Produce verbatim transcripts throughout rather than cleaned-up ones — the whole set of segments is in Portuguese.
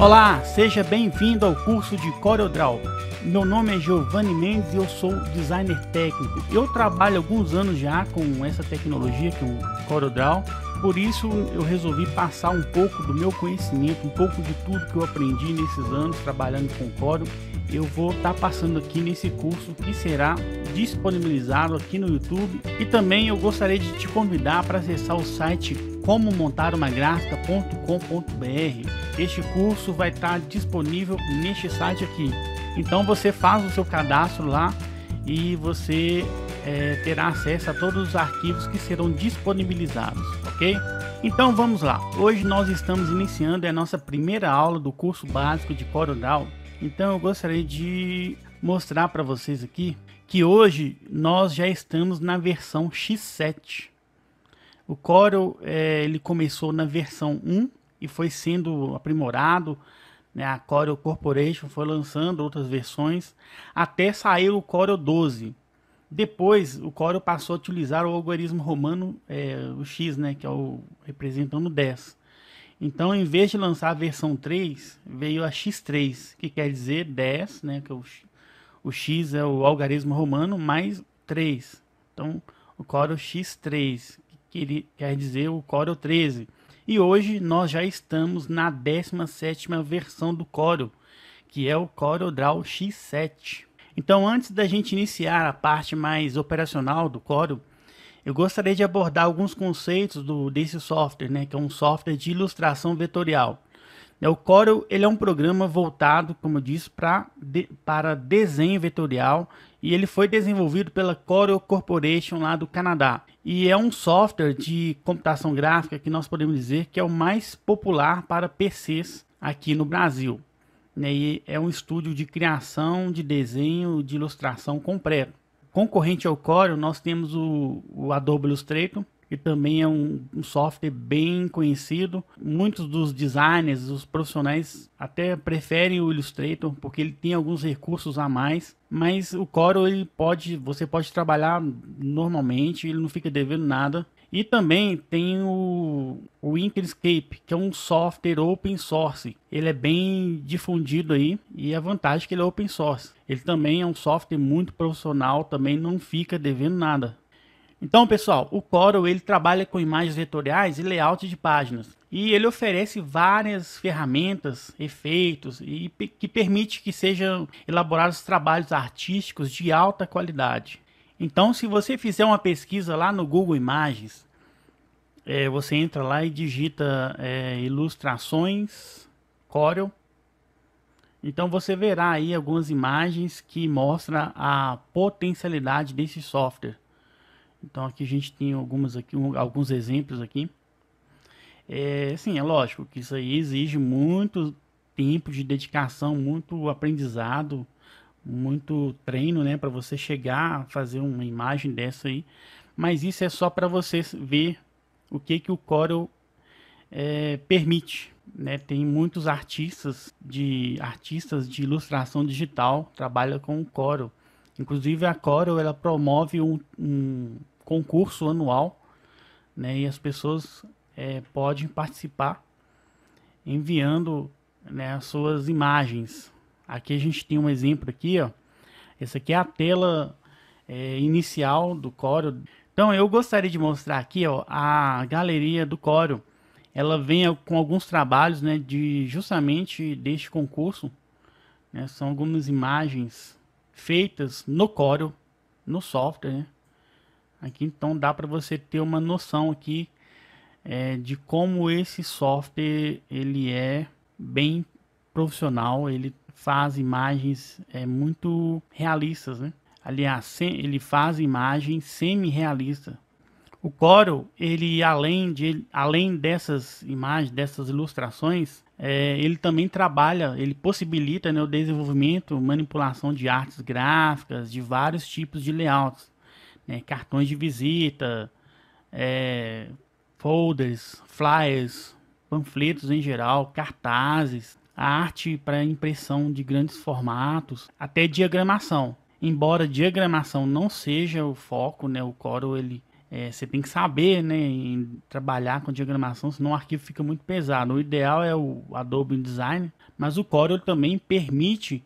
Olá, seja bem-vindo ao curso de CorelDRAW. Meu nome é Giovanni Mendes e eu sou designer técnico. Eu trabalho há alguns anos já com essa tecnologia que é o CorelDRAW, por isso eu resolvi passar um pouco do meu conhecimento, um pouco de tudo que eu aprendi nesses anos trabalhando com Corel. Eu vou estar passando aqui nesse curso que será disponibilizado aqui no YouTube, e também eu gostaria de te convidar para acessar o site como montar uma gráfica ponto com ponto br. Este curso vai estar disponível neste site aqui, então você faz o seu cadastro lá e você é, terá acesso a todos os arquivos que serão disponibilizados, ok? Então vamos lá, hoje nós estamos iniciando a nossa primeira aula do curso básico de CorelDRAW. Então eu gostaria de mostrar para vocês aqui que hoje nós já estamos na versão X sete. O Corel é, ele começou na versão um e foi sendo aprimorado, né? A Corel Corporation foi lançando outras versões até sair o Corel doze. Depois o Corel passou a utilizar o algarismo romano, é, o X, né, que é o representando dez. Então, em vez de lançar a versão três, veio a X três, que quer dizer dez, né? Que o, o X é o algarismo romano, mais três. Então, o Corel X três, que quer dizer o Corel treze. E hoje nós já estamos na décima sétima versão do Corel, que é o CorelDRAW X sete. Então, antes da gente iniciar a parte mais operacional do Corel, eu gostaria de abordar alguns conceitos do, desse software, né, que é um software de ilustração vetorial. O Corel ele é um programa voltado, como eu disse, pra, de, para desenho vetorial, e ele foi desenvolvido pela Corel Corporation lá do Canadá. E é um software de computação gráfica que nós podemos dizer que é o mais popular para P Cs aqui no Brasil, né, e é um estúdio de criação, de desenho, de ilustração completo. Concorrente ao Corel, nós temos o, o Adobe Illustrator, que também é um, um software bem conhecido. Muitos dos designers, os profissionais, até preferem o Illustrator, porque ele tem alguns recursos a mais. Mas o Corel, ele pode, você pode trabalhar normalmente, ele não fica devendo nada. E também tem o, o Inkscape, que é um software open source. Ele é bem difundido aí, e a vantagem é que ele é open source. Ele também é um software muito profissional, também não fica devendo nada. Então, pessoal, o Corel ele trabalha com imagens vetoriais e layout de páginas. E ele oferece várias ferramentas, efeitos, e que permite que sejam elaborados trabalhos artísticos de alta qualidade. Então, se você fizer uma pesquisa lá no Google Imagens, é, você entra lá e digita é, ilustrações Corel. Então, você verá aí algumas imagens que mostram a potencialidade desse software. Então, aqui a gente tem algumas aqui, alguns exemplos aqui. É, sim, é lógico que isso aí exige muito tempo de dedicação, muito aprendizado, muito treino, né, para você chegar a fazer uma imagem dessa aí, mas isso é só para você ver o que que o Corel é, permite, né? Tem muitos artistas de artistas de ilustração digital trabalham com o Corel. Inclusive a Corel ela promove um, um concurso anual, né, e as pessoas é, podem participar enviando, né, as suas imagens. Aqui a gente tem um exemplo aqui, ó. Essa aqui é a tela é, inicial do Corel. Então eu gostaria de mostrar aqui, ó, a galeria do Corel. Ela vem com alguns trabalhos, né, de justamente deste concurso, né, são algumas imagens feitas no Corel, no software, né? Aqui então dá para você ter uma noção aqui é, de como esse software ele é bem profissional, ele faz imagens é, muito realistas, né? Aliás, ele faz imagem semi-realista. O Corel, ele além, de, ele, além dessas imagens, dessas ilustrações, é, ele também trabalha, ele possibilita, né, o desenvolvimento, manipulação de artes gráficas, de vários tipos de layouts, né? Cartões de visita, é, folders, flyers, panfletos em geral, cartazes, arte para impressão de grandes formatos, até diagramação. Embora diagramação não seja o foco, né, o Corel ele, É, você tem que saber, né, em trabalhar com diagramação, senão o arquivo fica muito pesado. O ideal é o Adobe InDesign, mas o Corel também permite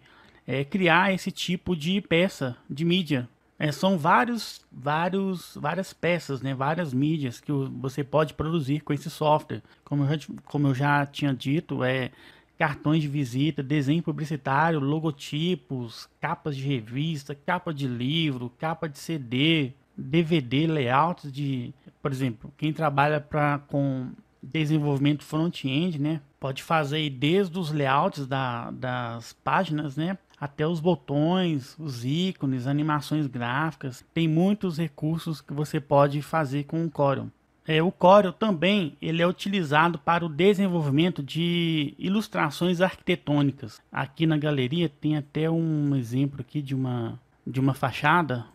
é, criar esse tipo de peça, de mídia. É, são vários, vários, várias peças, né, várias mídias que você pode produzir com esse software. Como eu já, como eu já tinha dito, é cartões de visita, desenho publicitário, logotipos, capas de revista, capa de livro, capa de C D... D V D, layouts de, por exemplo, quem trabalha pra, com desenvolvimento front-end, né, pode fazer desde os layouts da, das páginas, né, até os botões, os ícones, animações gráficas. Tem muitos recursos que você pode fazer com o Corel. É, o Corel também ele é utilizado para o desenvolvimento de ilustrações arquitetônicas. Aqui na galeria tem até um exemplo aqui de uma, de uma fachada.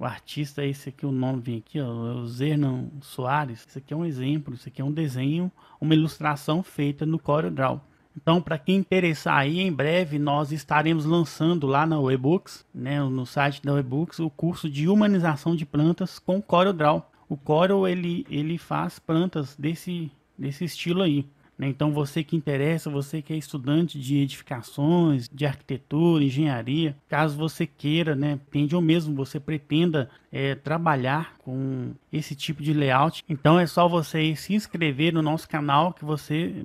O artista, esse aqui, o nome vem aqui, ó, o Zernan Soares. Isso aqui é um exemplo, isso aqui é um desenho, uma ilustração feita no CorelDRAW. Então, para quem interessar aí, em breve nós estaremos lançando lá na Webooks, né, no site da Webooks, o curso de humanização de plantas com CorelDRAW. O Corel, ele, ele faz plantas desse, desse estilo aí. Então, você que interessa, você que é estudante de edificações, de arquitetura, engenharia, caso você queira, né, tende ou mesmo você pretenda é, trabalhar com esse tipo de layout, então é só você se inscrever no nosso canal que você,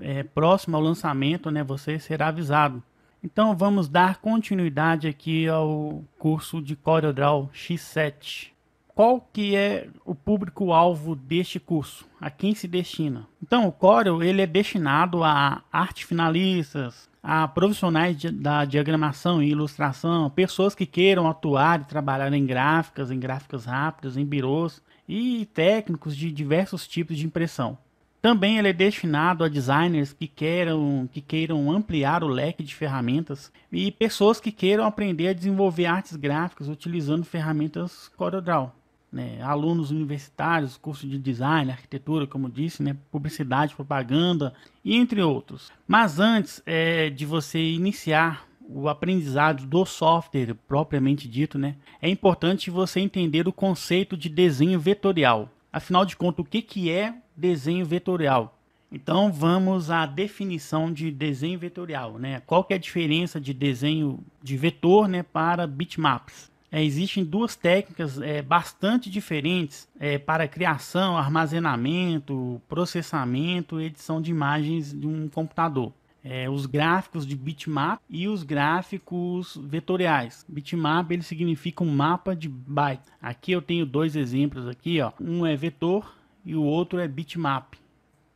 é, próximo ao lançamento, né, você será avisado. Então, vamos dar continuidade aqui ao curso de CorelDRAW X sete. Qual que é o público-alvo deste curso? A quem se destina? Então, o Corel ele é destinado a arte finalistas, a profissionais de, da diagramação e ilustração, pessoas que queiram atuar e trabalhar em gráficas, em gráficas rápidas, em birôs e técnicos de diversos tipos de impressão. Também ele é destinado a designers que queiram, que queiram ampliar o leque de ferramentas e pessoas que queiram aprender a desenvolver artes gráficas utilizando ferramentas CorelDRAW. Né, alunos universitários, curso de design, arquitetura, como disse, né, publicidade, propaganda e entre outros. Mas antes é, de você iniciar o aprendizado do software propriamente dito, né, é importante você entender o conceito de desenho vetorial. Afinal de contas, o que, que é desenho vetorial? Então vamos à definição de desenho vetorial, né? Qual que é a diferença de desenho de vetor, né, para bitmaps? É, existem duas técnicas é, bastante diferentes é, para criação, armazenamento, processamento e edição de imagens de um computador. É, os gráficos de bitmap e os gráficos vetoriais. Bitmap ele significa um mapa de bytes. Aqui eu tenho dois exemplos aqui, ó. Um é vetor e o outro é bitmap.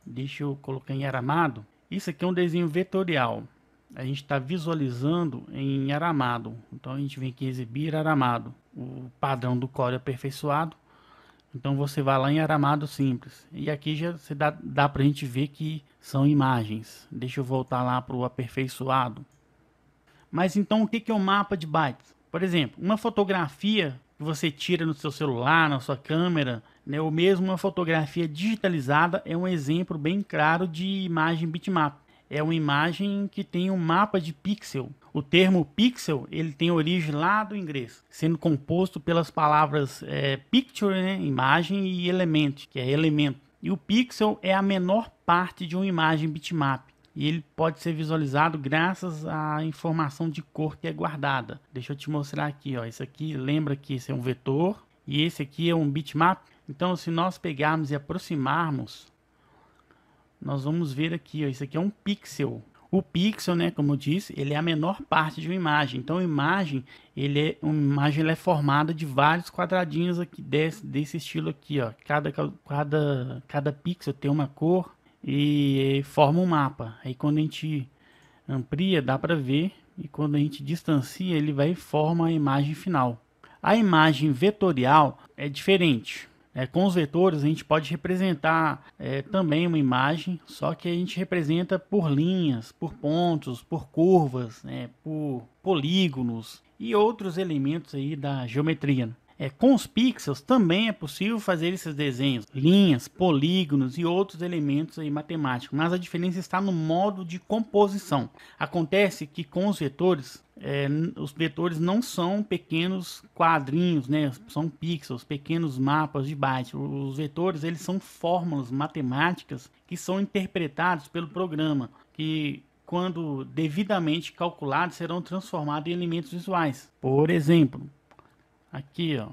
Deixa eu colocar em aramado. Isso aqui é um desenho vetorial. A gente está visualizando em aramado, então a gente vem aqui exibir aramado, o padrão do Corel aperfeiçoado. Então você vai lá em aramado simples e aqui já se dá, dá para a gente ver que são imagens. Deixa eu voltar lá para o aperfeiçoado. Mas então o que que é um mapa de bytes? Por exemplo, uma fotografia que você tira no seu celular, na sua câmera, né, ou mesmo uma fotografia digitalizada é um exemplo bem claro de imagem bitmap. É uma imagem que tem um mapa de pixel. O termo pixel ele tem origem lá do inglês, sendo composto pelas palavras é, picture, né, imagem, e element, que é elemento. E o pixel é a menor parte de uma imagem bitmap. E ele pode ser visualizado graças à informação de cor que é guardada. Deixa eu te mostrar aqui, ó. Isso aqui, lembra que esse é um vetor e esse aqui é um bitmap. Então, se nós pegarmos e aproximarmos, nós vamos ver aqui, ó, isso aqui é um pixel. O pixel, né, como eu disse, ele é a menor parte de uma imagem. Então, a imagem, ele é, uma imagem ela é formada de vários quadradinhos aqui desse, desse estilo aqui, ó. Cada, cada, cada pixel tem uma cor e, e forma um mapa. Aí, quando a gente amplia, dá para ver. E quando a gente distancia, ele vai e forma a imagem final. A imagem vetorial é diferente. É, com os vetores a gente pode representar é, também uma imagem, só que a gente representa por linhas, por pontos, por curvas, né, por polígonos e outros elementos aí da geometria. É, com os pixels também é possível fazer esses desenhos, linhas, polígonos e outros elementos aí matemáticos, mas a diferença está no modo de composição. Acontece que com os vetores, é, os vetores não são pequenos quadrinhos, né? São pixels, pequenos mapas de bytes. Os vetores, eles são fórmulas matemáticas que são interpretados pelo programa, que quando devidamente calculados serão transformados em elementos visuais. Por exemplo, aqui, ó,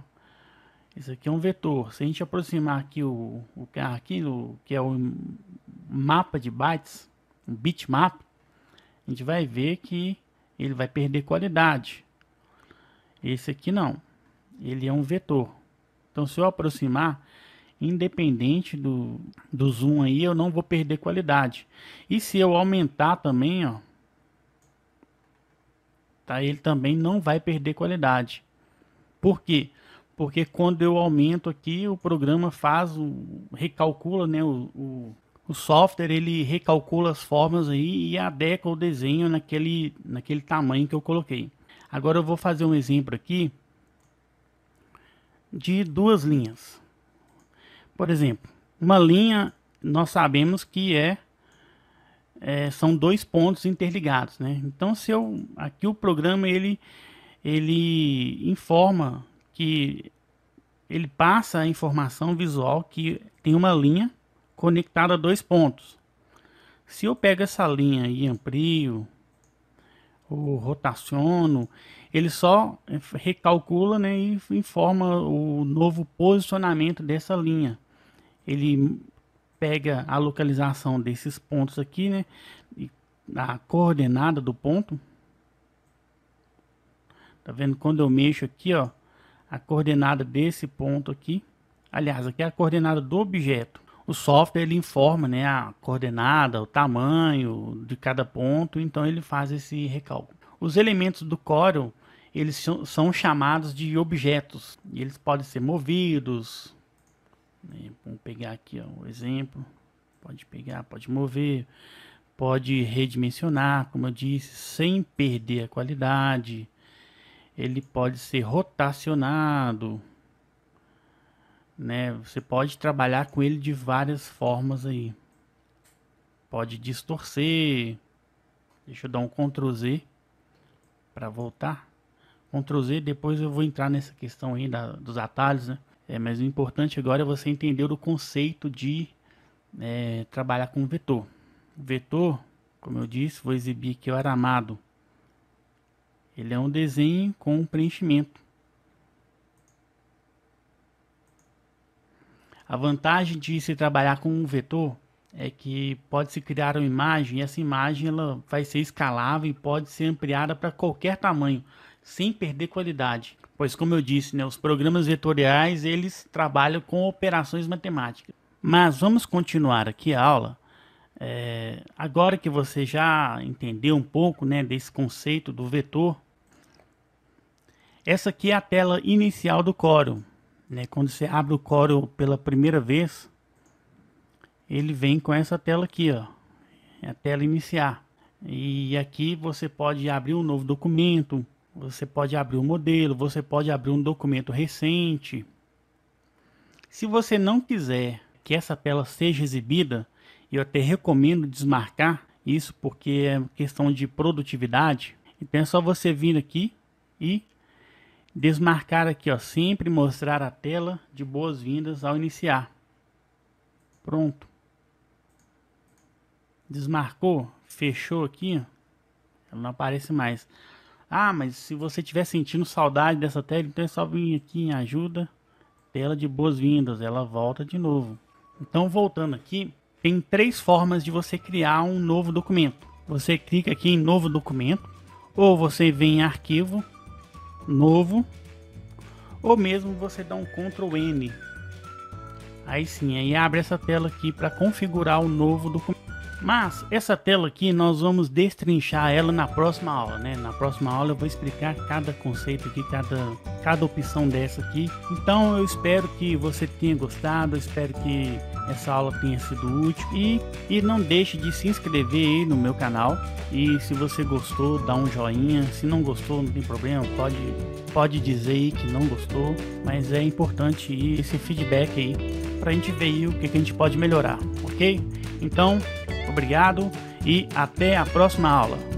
isso aqui é um vetor. Se a gente aproximar aqui o, o carro aqui, o, que é o mapa de bytes, um bitmap, a gente vai ver que ele vai perder qualidade. Esse aqui não, ele é um vetor. Então, se eu aproximar, independente do, do zoom aí, eu não vou perder qualidade. E se eu aumentar também, ó, tá, ele também não vai perder qualidade. Por quê? Porque quando eu aumento aqui, o programa faz, o, recalcula, né, o, o, o software, ele recalcula as formas aí e adequa o desenho naquele, naquele tamanho que eu coloquei. Agora eu vou fazer um exemplo aqui de duas linhas. Por exemplo, uma linha nós sabemos que é, é são dois pontos interligados, né? Então, se eu, aqui o programa, ele... ele informa que ele passa a informação visual que tem uma linha conectada a dois pontos. Se eu pego essa linha e amplio ou rotaciono, ele só recalcula, né, e informa o novo posicionamento dessa linha. Ele pega a localização desses pontos aqui, né, e a coordenada do ponto. Tá vendo? Quando eu mexo aqui, ó, a coordenada desse ponto aqui, aliás, aqui é a coordenada do objeto. O software, ele informa, né, a coordenada, o tamanho de cada ponto, então ele faz esse recálculo. Os elementos do Corel, eles são chamados de objetos, e eles podem ser movidos. Vamos pegar aqui, ó, um exemplo. Pode pegar, pode mover, pode redimensionar, como eu disse, sem perder a qualidade. Ele pode ser rotacionado, né? Você pode trabalhar com ele de várias formas aí. Pode distorcer. Deixa eu dar um control zê para voltar. control zê, depois eu vou entrar nessa questão aí da, dos atalhos, né? É, mas o importante agora é você entender o conceito de é, trabalhar com vetor. O vetor, como eu disse, vou exibir aqui o aramado. Ele é um desenho com preenchimento. A vantagem de se trabalhar com um vetor é que pode-se criar uma imagem, e essa imagem ela vai ser escalável e pode ser ampliada para qualquer tamanho, sem perder qualidade. Pois, como eu disse, né, os programas vetoriais, eles trabalham com operações matemáticas. Mas vamos continuar aqui a aula. É, agora que você já entendeu um pouco, né, desse conceito do vetor, essa aqui é a tela inicial do Corel, né? Quando você abre o Corel pela primeira vez, ele vem com essa tela aqui, ó, é a tela iniciar. E aqui você pode abrir um novo documento, você pode abrir um modelo, você pode abrir um documento recente. Se você não quiser que essa tela seja exibida, eu até recomendo desmarcar isso porque é questão de produtividade. Então é só você vir aqui e desmarcar aqui, ó, sempre mostrar a tela de boas-vindas ao iniciar. Pronto. Desmarcou, fechou aqui, ó. Ela não aparece mais. Ah, mas se você estiver sentindo saudade dessa tela, então é só vir aqui em ajuda, tela de boas-vindas, ela volta de novo. Então, voltando aqui, tem três formas de você criar um novo documento. Você clica aqui em novo documento, ou você vem em arquivo, novo, ou mesmo você dá um control ene. Aí sim, aí abre essa tela aqui para configurar o novo documento. Mas essa tela aqui nós vamos destrinchar ela na próxima aula, né? Na próxima aula eu vou explicar cada conceito aqui, cada, cada opção dessa aqui. Então eu espero que você tenha gostado, eu espero que essa aula tenha sido útil. E, e não deixe de se inscrever aí no meu canal. E se você gostou, dá um joinha. Se não gostou, não tem problema, pode, pode dizer aí que não gostou. Mas é importante esse feedback aí, pra gente ver aí o que, que a gente pode melhorar, ok? Então... obrigado e até a próxima aula.